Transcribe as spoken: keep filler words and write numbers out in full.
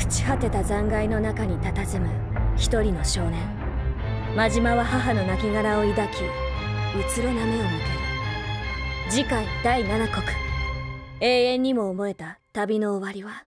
朽ち果てた残骸の中に佇む一人の少年。真島は母の亡骸を抱き、うつろな目を向ける。次回だいななこく、永遠にも思えた旅の終わりは。